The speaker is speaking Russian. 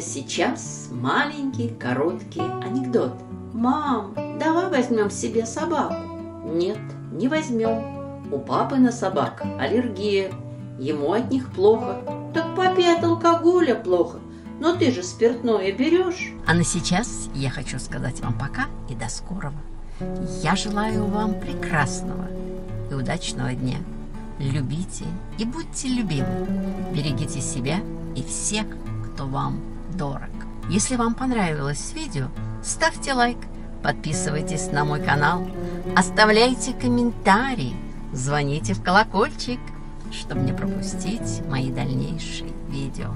надо сейчас маленький короткий анекдот. Мам, давай возьмем себе собаку. Нет, не возьмем. У папы на собак аллергия. Ему от них плохо. Так папе от алкоголя плохо. Но ты же спиртное берешь. А на сейчас я хочу сказать вам пока и до скорого. Я желаю вам прекрасного и удачного дня. Любите и будьте любимы. Берегите себя и всех, кто вам дорог. Если вам понравилось видео, ставьте лайк, подписывайтесь на мой канал, оставляйте комментарии, звоните в колокольчик, чтобы не пропустить мои дальнейшие видео.